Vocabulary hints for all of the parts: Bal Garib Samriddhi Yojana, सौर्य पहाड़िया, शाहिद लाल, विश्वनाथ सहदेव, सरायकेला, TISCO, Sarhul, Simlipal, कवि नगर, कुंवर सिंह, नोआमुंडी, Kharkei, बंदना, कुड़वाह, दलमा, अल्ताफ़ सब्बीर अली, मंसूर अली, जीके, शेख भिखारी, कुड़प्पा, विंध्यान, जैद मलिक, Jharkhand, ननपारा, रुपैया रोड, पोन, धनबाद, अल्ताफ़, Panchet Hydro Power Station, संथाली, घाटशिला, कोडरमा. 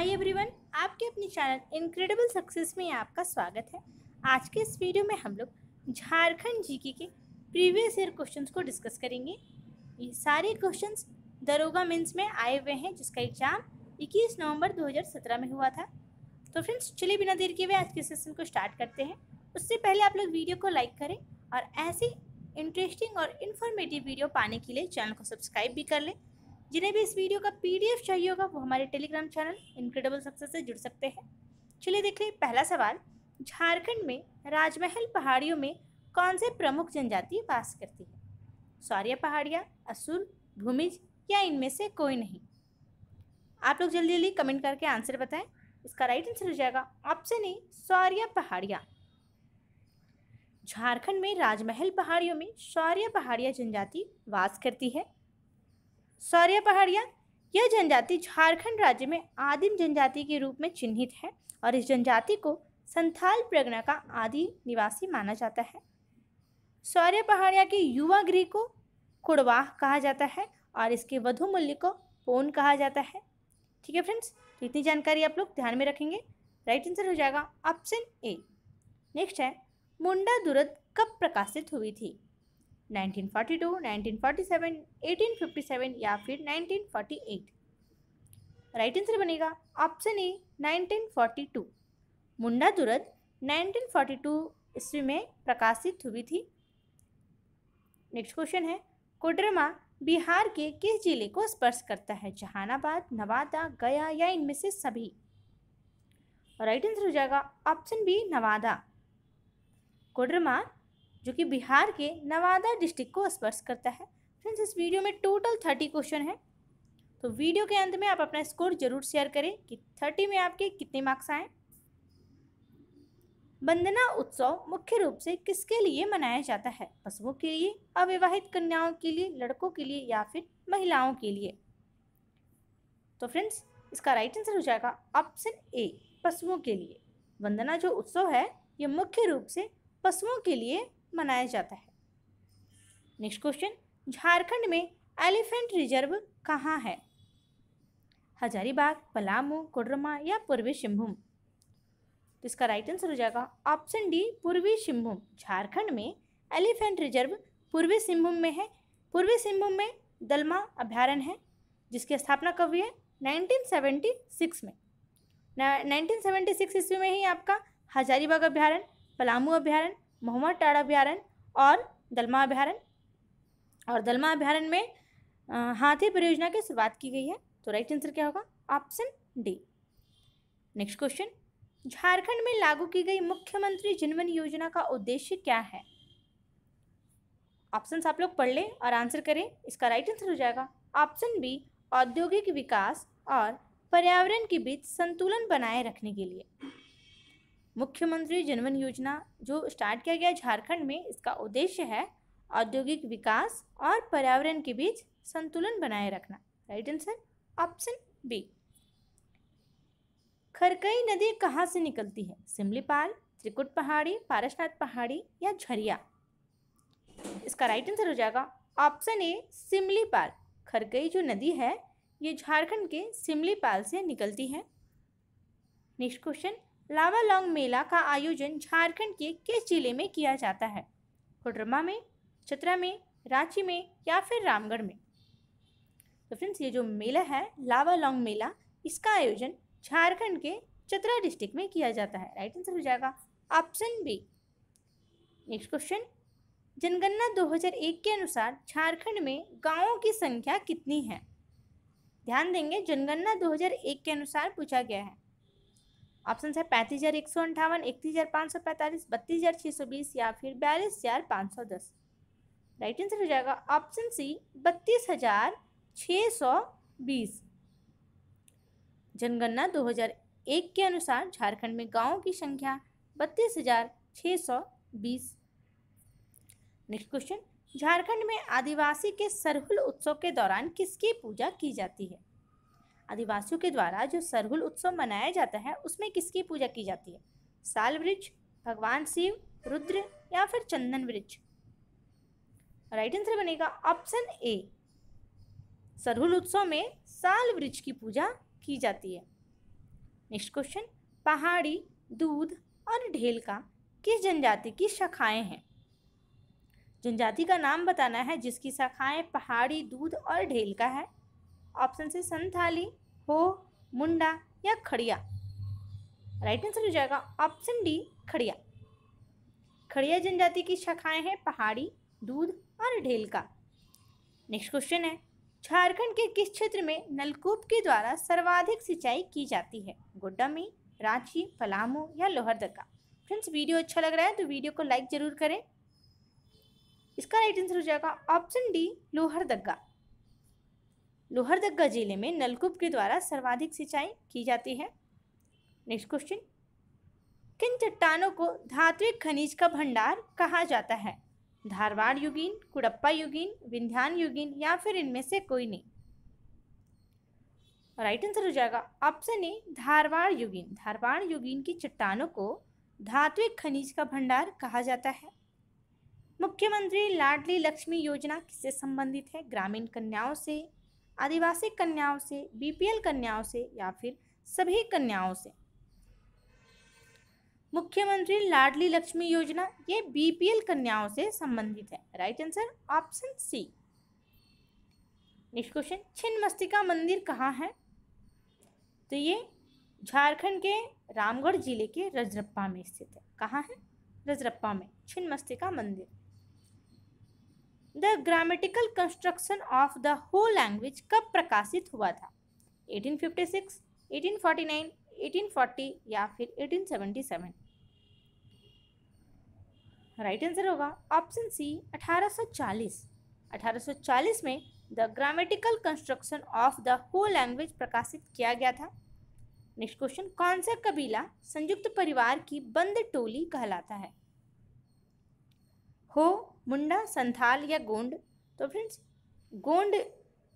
Hi everyone, आपके अपने channel incredible success में आपका स्वागत है। आज के इस वीडियो में हम लोग झारखंड जीके के प्रीवियस ईयर क्वेश्चंस को डिस्कस करेंगे। ये सारे क्वेश्चंस दरोगा मेंस में आए हुए हैं, जिसका एग्ज़ाम 21 नवंबर 2017 में हुआ था। तो फ्रेंड्स, चलिए बिना देर किए हुए आज के सेशन को स्टार्ट करते हैं। उससे पहले आप लोग वीडियो को लाइक करें और ऐसे इंटरेस्टिंग और इन्फॉर्मेटिव वीडियो पाने के लिए चैनल को सब्सक्राइब भी कर लें। जिन्हें भी इस वीडियो का पीडीएफ चाहिए होगा वो हमारे टेलीग्राम चैनल इनक्रेडिबल सक्सेस से जुड़ सकते हैं। चलिए देख लें पहला सवाल, झारखंड में राजमहल पहाड़ियों में कौन से प्रमुख जनजाति वास करती है? सौर्य पहाड़िया, असुर, भूमिज या इनमें से कोई नहीं? आप लोग जल्दी जल्दी कमेंट करके आंसर बताएं। इसका राइट आंसर हो जाएगा ऑप्शन ए, सौर्य पहाड़िया। झारखंड में राजमहल पहाड़ियों में सौर्य पहाड़िया जनजाति वास करती है। सौर्य पहाड़िया यह जनजाति झारखंड राज्य में आदिम जनजाति के रूप में चिन्हित है और इस जनजाति को संथाल परगना का आदि निवासी माना जाता है। सौर्य पहाड़िया के युवा गृह को कुड़वाह कहा जाता है और इसके वधु मूल्य को पोन कहा जाता है। ठीक है फ्रेंड्स, तो इतनी जानकारी आप लोग ध्यान में रखेंगे। राइट आंसर हो जाएगा ऑप्शन ए। नेक्स्ट है, मुंडा दुर्द कब प्रकाशित हुई थी? 1942, 1947, 1857 या फिर 1948? राइट आंसर बनेगा ऑप्शन ए, 1942। मुंडा दुर्द 1942 ईस्वी में प्रकाशित हुई थी। नेक्स्ट क्वेश्चन है, कोडरमा बिहार के किस जिले को स्पर्श करता है? जहानाबाद, नवादा, गया या इनमें से सभी? राइट आंसर हो जाएगा ऑप्शन बी, नवादा। कोडरमा जो कि बिहार के नवादा डिस्ट्रिक्ट को स्पर्श करता है। फ्रेंड्स, इस वीडियो में टोटल 30 क्वेश्चन है, तो वीडियो के अंत में आप अपना स्कोर जरूर शेयर करें कि 30 में आपके कितने मार्क्स आए। बंदना उत्सव मुख्य रूप से किसके लिए मनाया जाता है? पशुओं के लिए, अविवाहित कन्याओं के लिए, लड़कों के लिए या फिर महिलाओं के लिए? तो फ्रेंड्स, इसका राइट आंसर हो जाएगा ऑप्शन ए, पशुओं के लिए। बंदना जो उत्सव है ये मुख्य रूप से पशुओं के लिए मनाया जाता है। नेक्स्ट क्वेश्चन, झारखंड में एलिफेंट रिजर्व कहाँ है? हजारीबाग, पलामू, कोडरमा या पूर्वी सिंहभूम? तो इसका राइट आंसर हो जाएगा ऑप्शन डी, पूर्वी सिंहभूम। झारखंड में एलिफेंट रिजर्व पूर्वी सिंहभूम में है। पूर्वी सिंहभूम में दलमा अभ्यारण्य है जिसकी स्थापना कब हुई है? 1976 में। 1976 ईस्वी में ही आपका हजारीबाग अभ्यारण्य, पलामू अभ्यारण्य, महुआ टाड़ अभ्यारण्य और दलमा अभ्यारण्य में हाथी परियोजना की शुरुआत की गई है। तो राइट आंसर क्या होगा? Option D. Next question, Jharkhand में लागू की गई मुख्यमंत्री जनमन योजना का उद्देश्य क्या है? ऑप्शंस आप लोग पढ़ लें और आंसर करें। इसका राइट आंसर हो जाएगा ऑप्शन बी, औद्योगिक विकास और पर्यावरण के बीच संतुलन बनाए रखने के लिए। मुख्यमंत्री जनमन योजना जो स्टार्ट किया गया झारखंड में, इसका उद्देश्य है औद्योगिक विकास और पर्यावरण के बीच संतुलन बनाए रखना। Right answer option B. Kharkai नदी कहाँ से निकलती है? सिमलीपाल, त्रिकुट पहाड़ी, पारसनाथ पहाड़ी या झरिया? इसका राइट आंसर हो जाएगा ऑप्शन ए, सिमलीपाल। खरकई जो नदी है ये झारखंड के सिमलीपाल से निकलती है। नेक्स्ट क्वेश्चन, लावा लॉन्ग मेला का आयोजन झारखंड के किस जिले में किया जाता है? कोडरमा में, चतरा में, रांची में या फिर रामगढ़ में? तो फ्रेंड्स, ये जो मेला है लावा लॉन्ग मेला, इसका आयोजन झारखंड के चतरा डिस्ट्रिक्ट में किया जाता है। राइट आंसर हो जाएगा ऑप्शन बी। नेक्स्ट क्वेश्चन, जनगणना 2001 के अनुसार झारखंड में गाँवों की संख्या कितनी है? ध्यान देंगे, जनगणना 2001 के अनुसार पूछा गया है। ऑप्शन है 35,158, 31,545, 32,620 या फिर 42,510? राइट आंसर हो जाएगा ऑप्शन सी, 32,620। जनगणना 2001 के अनुसार झारखंड में गांवों की संख्या 32,620। नेक्स्ट क्वेश्चन, झारखंड में आदिवासी के सरहुल उत्सव के दौरान किसकी पूजा की जाती है? आदिवासियों के द्वारा जो सरहुल उत्सव मनाया जाता है उसमें किसकी पूजा की जाती है? साल वृक्ष, भगवान शिव, रुद्र या फिर चंदन वृक्ष? राइट आंसर बनेगा ऑप्शन ए। सरहुल उत्सव में साल वृक्ष की पूजा की जाती है। नेक्स्ट क्वेश्चन, पहाड़ी, दूध और ढेलका किस जनजाति की शाखाएं हैं? जनजाति का नाम बताना है जिसकी शाखाएं पहाड़ी, दूध और ढेलका है। ऑप्शन से संथाली, हो, मुंडा या खड़िया। राइट आंसर हो जाएगा ऑप्शन डी खड़िया। खड़िया जनजाति की शाखाएं हैं पहाड़ी, दूध और ढेलका। नेक्स्ट क्वेश्चन है, झारखंड के किस क्षेत्र में नलकूप के द्वारा सर्वाधिक सिंचाई की जाती है? गोड्डा में, रांची, पलामू या लोहरदगा। फ्रेंड्स वीडियो अच्छा लग रहा है तो वीडियो को लाइक जरूर करें। इसका राइट आंसर हो जाएगा ऑप्शन डी लोहरदगा। लोहरदगा जिले में नलकूप के द्वारा सर्वाधिक सिंचाई की जाती है। नेक्स्ट क्वेश्चन, किन चट्टानों को धात्विक खनिज का भंडार कहा जाता है? धारवाड़ युगीन, कुड़प्पा युगीन, विंध्यान युगीन या फिर इनमें से कोई नहीं। राइट आंसर हो जाएगा ऑप्शन ए धारवाड़ युगीन। धारवाड़ युगीन की चट्टानों को धात्विक खनिज का भंडार कहा जाता है। मुख्यमंत्री लाडली लक्ष्मी योजना किससे संबंधित है? ग्रामीण कन्याओं से, आदिवासी कन्याओं से, बीपीएल कन्याओं से या फिर सभी कन्याओं से। मुख्यमंत्री लाडली लक्ष्मी योजना ये बीपीएल कन्याओं से संबंधित है। Right answer option C. Next question, Chhinnamastika मंदिर कहाँ है? तो ये झारखंड के रामगढ़ जिले के रजरप्पा में स्थित है। कहाँ है? रजरप्पा में छिन्नमस्तिका मंदिर। The grammatical construction of the whole language कब प्रकाशित हुआ था? 1856, 1849, 1840 या फिर 1877। राइट आंसर होगा ऑप्शन सी 1840। 1840 में the grammatical construction of the whole language प्रकाशित किया गया था। नेक्स्ट क्वेश्चन, कौन सा कबीला संयुक्त परिवार की बंद टोली कहलाता है? हो, मुंडा, संथाल या गोंड। तो फ्रेंड्स गोंड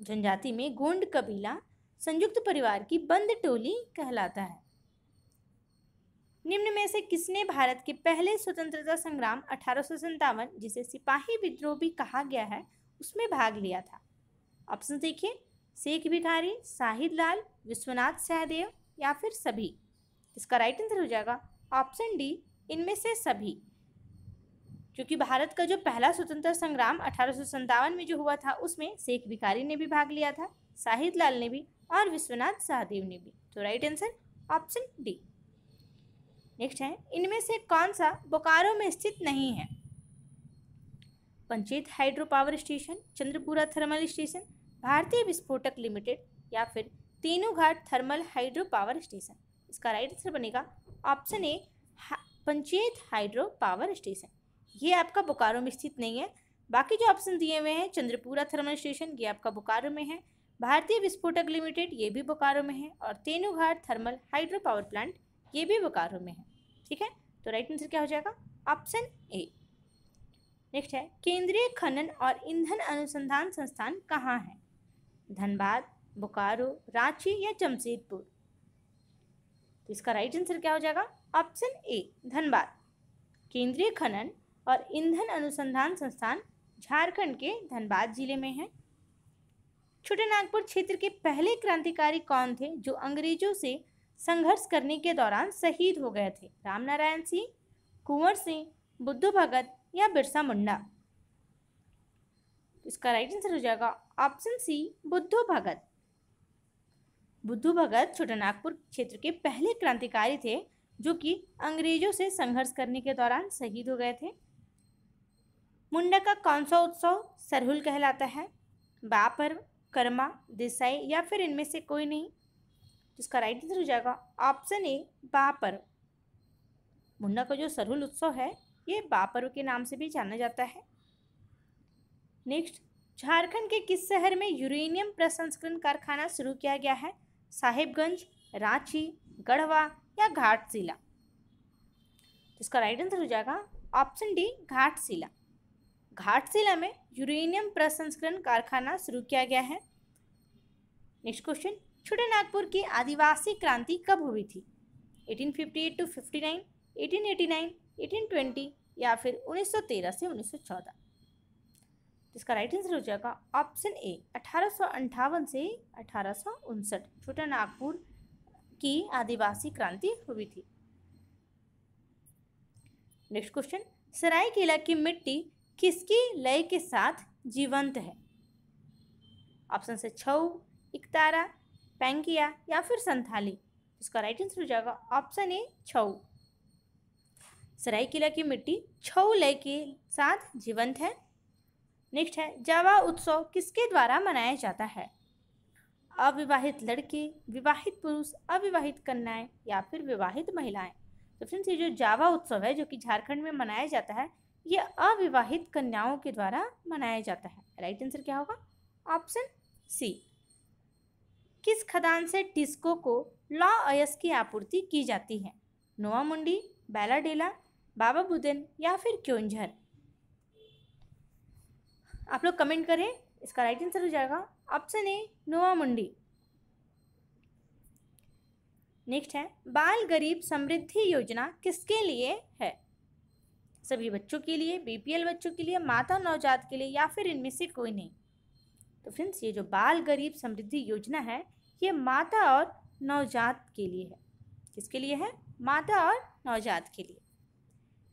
जनजाति में गोंड कबीला संयुक्त परिवार की बंद टोली कहलाता है। निम्न में से किसने भारत के पहले स्वतंत्रता संग्राम 1857 जिसे सिपाही विद्रोह भी कहा गया है उसमें भाग लिया था? ऑप्शन देखिए, शेख भिखारी, शाहिद लाल, विश्वनाथ सहदेव या फिर सभी। इसका राइट आंसर हो जाएगा ऑप्शन डी इनमें से सभी, क्योंकि भारत का जो पहला स्वतंत्रता संग्राम 1857 में जो हुआ था उसमें शेख भिखारी ने भी भाग लिया था, शाहिद लाल ने भी और विश्वनाथ सहदेव ने भी। तो right answer option D. Next है, इनमें से कौन सा बोकारो में स्थित नहीं है? Panchet hydro power station, Chandrapura thermal station, Bharatiya Visphotak limited या फिर Tenughat thermal hydro power station. इसका राइट आंसर बनेगा option A Panchet hydro power station. ये आपका बोकारो में स्थित नहीं है। बाकी जो ऑप्शन दिए हुए हैं, चंद्रपुरा थर्मल स्टेशन ये आपका बोकारो में है, भारतीय विस्फोटक लिमिटेड ये भी बोकारो में है और Tenughat thermal hydro power plant ये भी बोकारो में है। ठीक है, तो राइट आंसर क्या हो जाएगा ऑप्शन ए। नेक्स्ट है, केंद्रीय खनन और ईंधन अनुसंधान संस्थान कहाँ है? धनबाद, बोकारो, रांची या जमशेदपुर। तो इसका राइट आंसर क्या हो जाएगा ऑप्शन ए धनबाद। केंद्रीय खनन और ईंधन अनुसंधान संस्थान झारखंड के धनबाद जिले में है। छोटा नागपुर क्षेत्र के पहले क्रांतिकारी कौन थे जो अंग्रेजों से संघर्ष करने के दौरान शहीद हो गए थे? रामनारायण सिंह, कुंवर सिंह, बुद्धू भगत या बिरसा मुंडा। इसका राइट आंसर हो जाएगा ऑप्शन सी बुद्धू भगत। बुद्धू भगत छोटा नागपुर क्षेत्र के पहले क्रांतिकारी थे जो कि अंग्रेजों से संघर्ष करने के दौरान शहीद हो गए थे। मुंडा का कौन सा उत्सव सरहुल कहलाता है? बापर्व, कर्मा, देसाई या फिर इनमें से कोई नहीं। इसका राइट आंसर हो जाएगा ऑप्शन ए बापर्व। मुंडा का जो सरहुल उत्सव है ये बापर्व के नाम से भी जाना जाता है। नेक्स्ट, झारखंड के किस शहर में यूरेनियम प्रसंस्करण कारखाना शुरू किया गया है? साहिबगंज, रांची, गढ़वा या घाटशिला। इसका राइट आंसर हो जाएगा ऑप्शन डी घाटशिला। घाटशिला में यूरेनियम प्रसंस्करण कारखाना शुरू किया गया है। नेक्स्ट क्वेश्चन, छोटा नागपुर की आदिवासी क्रांति कब हुई थी? 1858 टू 59, 1889, 1820 या फिर 1913 से 1914। इसका राइट आंसर हो जाएगा ऑप्शन ए 1858 से 1859। छोटा नागपुर की आदिवासी क्रांति हुई थी। नेक्स्ट क्वेश्चन, सरायकेला की मिट्टी किसकी लय के साथ जीवंत है? ऑप्शन से छऊ, इकतारा, पैंकिया या फिर संथाली। इसका राइट आंसर हो जाएगा ऑप्शन ए छऊ। सरायकेला की मिट्टी छऊ लय के साथ जीवंत है। नेक्स्ट है, जावा उत्सव किसके द्वारा मनाया जाता है? अविवाहित लड़के, विवाहित पुरुष, अविवाहित कन्याएं या फिर विवाहित महिलाएं। तो फ्रेंड्स ये जो जावा उत्सव है जो कि झारखंड में मनाया जाता है ये अविवाहित कन्याओं के द्वारा मनाया जाता है। राइट आंसर क्या होगा? Option C. किस खदान से टिस्को को लौ अयस्क की आपूर्ति की जाती है? नोआमुंडी, बैलाडेला, बाबा बुदन या फिर क्योंझर। आप लोग कमेंट करें, इसका राइट आंसर हो जाएगा ऑप्शन ए नोआमुंडी। नेक्स्ट है, बाल गरीब समृद्धि योजना किसके लिए है? सभी बच्चों के लिए, बीपीएल बच्चों के लिए, माता नवजात के लिए या फिर इनमें से कोई नहीं। तो फ्रेंड्स ये जो बाल गरीब समृद्धि योजना है ये माता और नवजात के लिए है। किसके लिए है? माता और नवजात के लिए।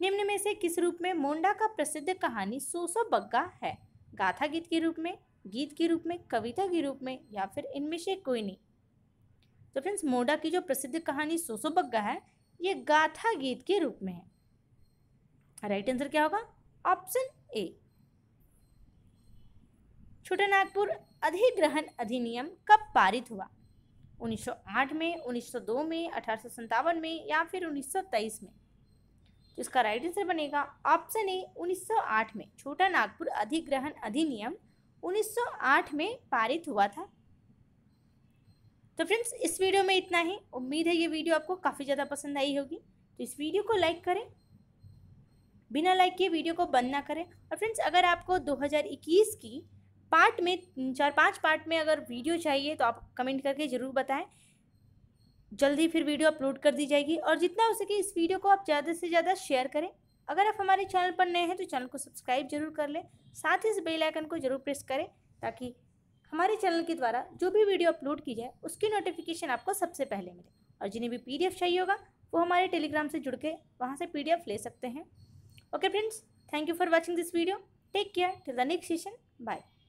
निम्न में से किस रूप में मुंडा का प्रसिद्ध कहानी सोसो बग्गा है? गाथा गीत के रूप में, गीत के रूप में, कविता के रूप में या फिर इनमें से कोई नहीं। तो फ्रेंड्स मुंडा की जो प्रसिद्ध कहानी सोसो बग्गा है ये गाथा गीत के रूप में है। राइट आंसर क्या होगा? Option A. छोटा नागपुर अधिग्रहण अधिनियम कब पारित हुआ? 1908 में, 1902 में, 1857 में या फिर 1923 में। तो इसका राइट आंसर बनेगा ऑप्शन ए 1908 में। छोटा नागपुर अधिग्रहण अधिनियम 1908 में पारित हुआ था। तो फ्रेंड्स इस वीडियो में इतना ही। उम्मीद है ये वीडियो आपको काफ़ी ज़्यादा पसंद आई होगी। तो इस वीडियो को लाइक करें, बिना लाइक के वीडियो को बंद ना करें। और फ्रेंड्स अगर आपको 2021 की पार्ट में 4-5 पार्ट में अगर वीडियो चाहिए तो आप कमेंट करके ज़रूर बताएं। जल्दी फिर वीडियो अपलोड कर दी जाएगी। और जितना हो सके इस वीडियो को आप ज़्यादा से ज़्यादा शेयर करें। अगर आप हमारे चैनल पर नए हैं तो चैनल को सब्सक्राइब जरूर कर लें, साथ ही इस बेल आइकन को ज़रूर प्रेस करें ताकि हमारे चैनल के द्वारा जो भी वीडियो अपलोड की जाए उसकी नोटिफिकेशन आपको सबसे पहले मिले। और जिन्हें भी PDF चाहिए होगा वो हमारे टेलीग्राम से जुड़ के वहाँ से PDF ले सकते हैं। Okay friends, thank you for watching this video. Take care till the next session. Bye.